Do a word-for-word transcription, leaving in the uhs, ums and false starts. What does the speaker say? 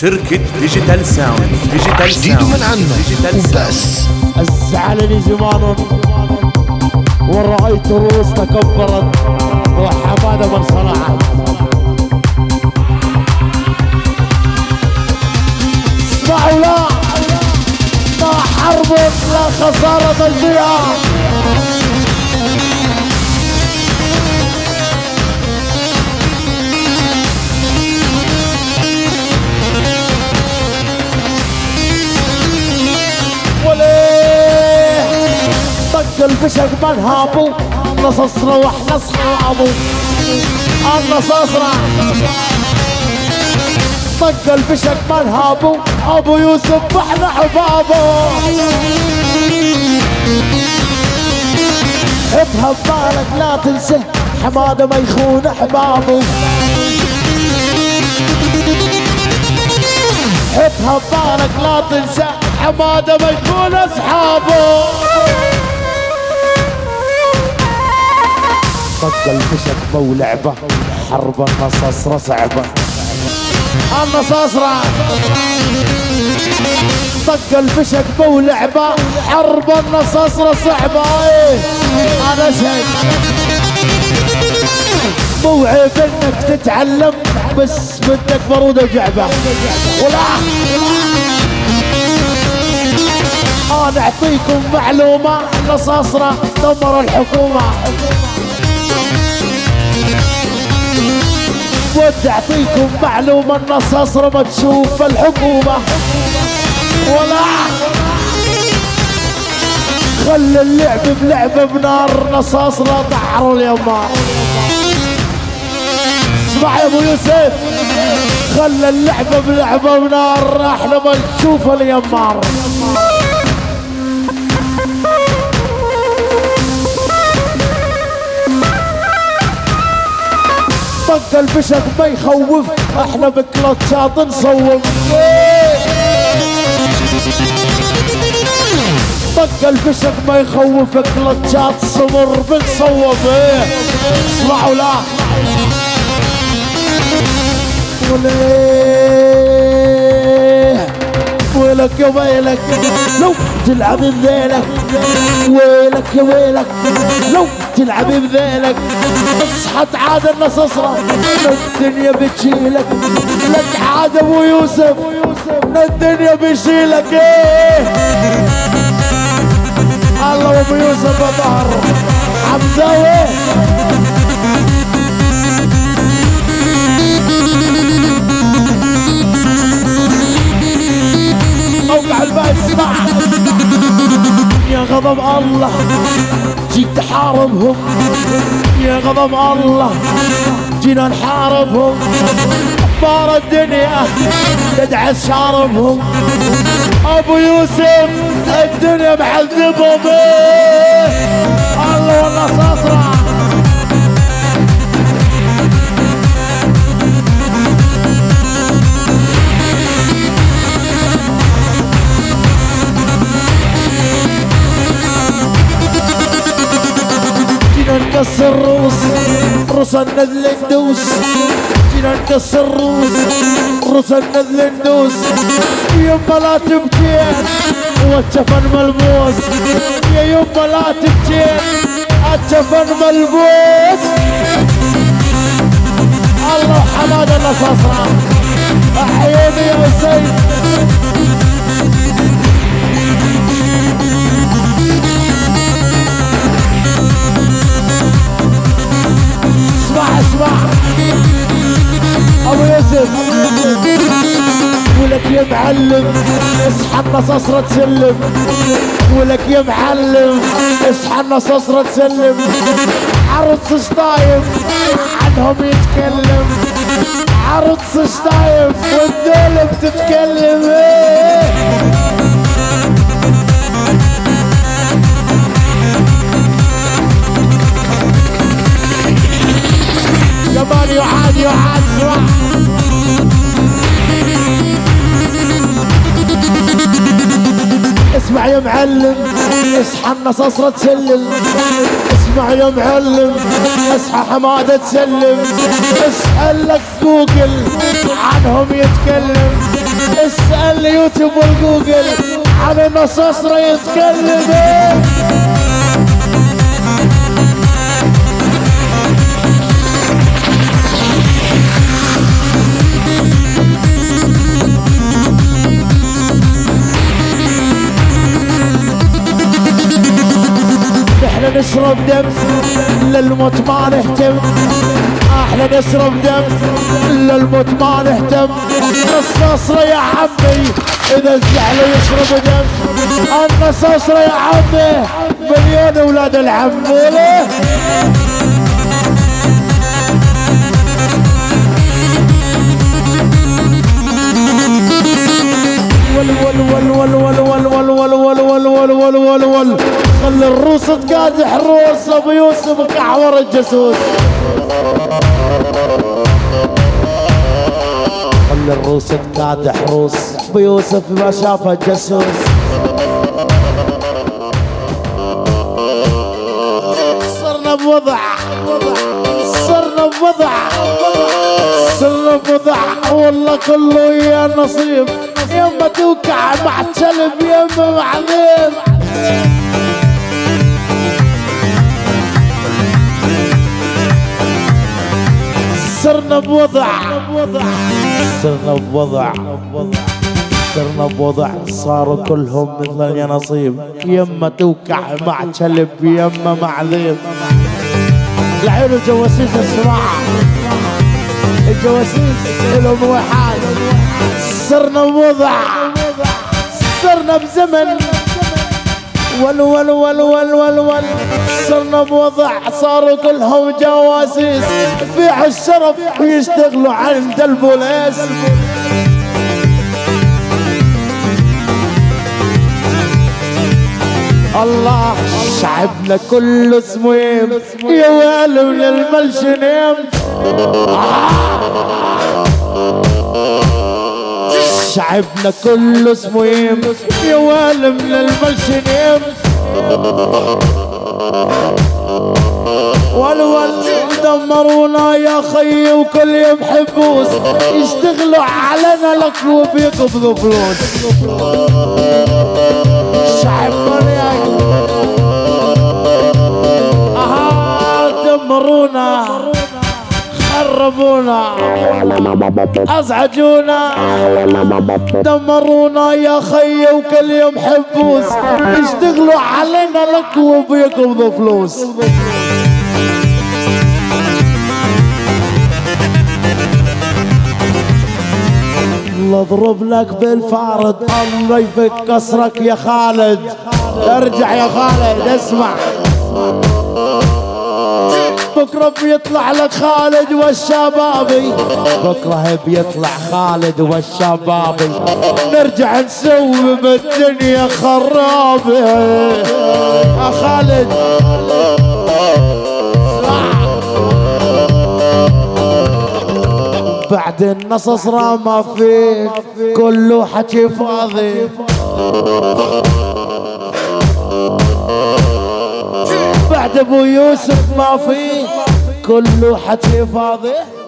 شركة ديجيتال ساوند. ديجيتال جديد من عنا وبس. الزعلني زمان ورأيت الروس تكبرت وحمادة من صنعها. اسمعوا لا لا حرب لا خسارة تشجيعها. البشر من هابو نص اصرع نص اصحابو النص اصرع طق البشر من هابو ابو يوسف احنا حبابو اطهب بالك لا تنسى حماده ما يخون احبابو اطهب بالك لا تنسى حماده ما يخون اصحابو طق الفشك مو لعبه حرب الرصاص رصعبه الرصاص رع طق الفشك مو لعبه حرب الرصاص رصعبه ايه انا اشهد مو عيب انك تتعلم بس بدك باروده وجعبه ولا انا اعطيكم معلومه الرصاص رع دمر الحكومه ود اعطيكم معلومه النصاص ما تشوف الحكومه ولا خلي اللعب بلعبه بنار نصاص لا تحروا اليمار اسمع يا ابو يوسف خلي اللعب بلعبه بنار احنا ما نشوف اليمار طق الفشك ما يخوف احنا بكلاتشات نصوب طق الفشك ما يخوف كلاتشات صمر بنصوب ايه اسمعوا لا وليه ويلك يا ويلك لو تلعب بذيلك ويلك يا ويلك لو تلعب بذيلك اصحى تعاد النصصرة الدنيا بتشيلك لا تعاد ابو يوسف الدنيا بتشيلك ايه الله ابو يوسف بطهر حمزاوي اوقع الباب اسمع يا غضب الله جيت تحاربهم يا غضب الله جينا نحاربهم احبار الدنيا تدعس شاربهم ابو يوسف الدنيا محذبهم الله والله صصرع نكسر الروس روسا نذل ندوس جينا نكسر الروس روسا نذل ندوس يما لا تبكين والجفن ملبوس يا يما لا تبكين الجفن ملبوس الله حماده النصاصرة احييني يا حسين ابو يوسف ولك يا معلم اصحى النصاصرة تسلم ولك يا معلم اصحى النصاصرة تسلم عرس شطايف عنهم يتكلم عرس شطايف والذيل بتتكلم ايه كمان يعاد يعاد اسمع اسمع يا معلم اصحى النصاصرة تسلم اسمع يا معلم اصحى حمادة تسلم اسألك جوجل عنهم يتكلم اسال اليوتيوب والجوجل عن النصاص ريس كلمه. احنا نشرب دم للموت ما نهتم، احنا نشرب دم للموت ما نهتم، الرصاص يا عمي اذا الزعل يشرب دم، الرصاص يا عمي مليان اولاد العم. ول ول ول ول ول ول ول ول ول ول ول ول ول خلي الروس تقادح الروس، ابو يوسف كحور الجاسوس، خلي الروس تقادح روس، ابو يوسف ما شافه الجاسوس. صرنا بوضع صرنا بوضع صرنا بوضع والله كله يا نصيب، يما توقع مع الكلب يما مع غير. صرنا بوضع صرنا بوضع صرنا بوضع صاروا كلهم مثل يا نصيب، يما توقع مع كلب يما مع ذيب. العيون الجواسيس الصراحة الجواسيس لهم واحد. صرنا بوضع صرنا بزمن ول ول ول ول ول ول صرنا بوضع صاروا كلهم جواسيس، بيع الشرف ويشتغلوا عند البوليس. الله شعبنا كله سميم يا ويلي من الملشنيم. شعبنا كله سميم يا ويلي من الملشنيم. والول دمرونا يا خيي وكل يوم حبوس، يشتغلوا علينا لك وبيقبضوا فلوس. شعب مرياك اها دمرونا خربونا ازعجونا، دمرونا يا خيي وكل يوم حبوس، يشتغلوا علينا لك وبيقبضوا فلوس. الله اضرب لك بالفارد الله يفك كسرك يا خالد، ارجع يا خالد اسمع. بكره بيطلع لك خالد والشبابي، بكره بيطلع خالد والشبابي، نرجع نسوي بالدنيا خرابه يا خالد. بعد النصص رمى فيك كله حكي فاضي، بعد ابو يوسف ما فيه كله حكي فاضي.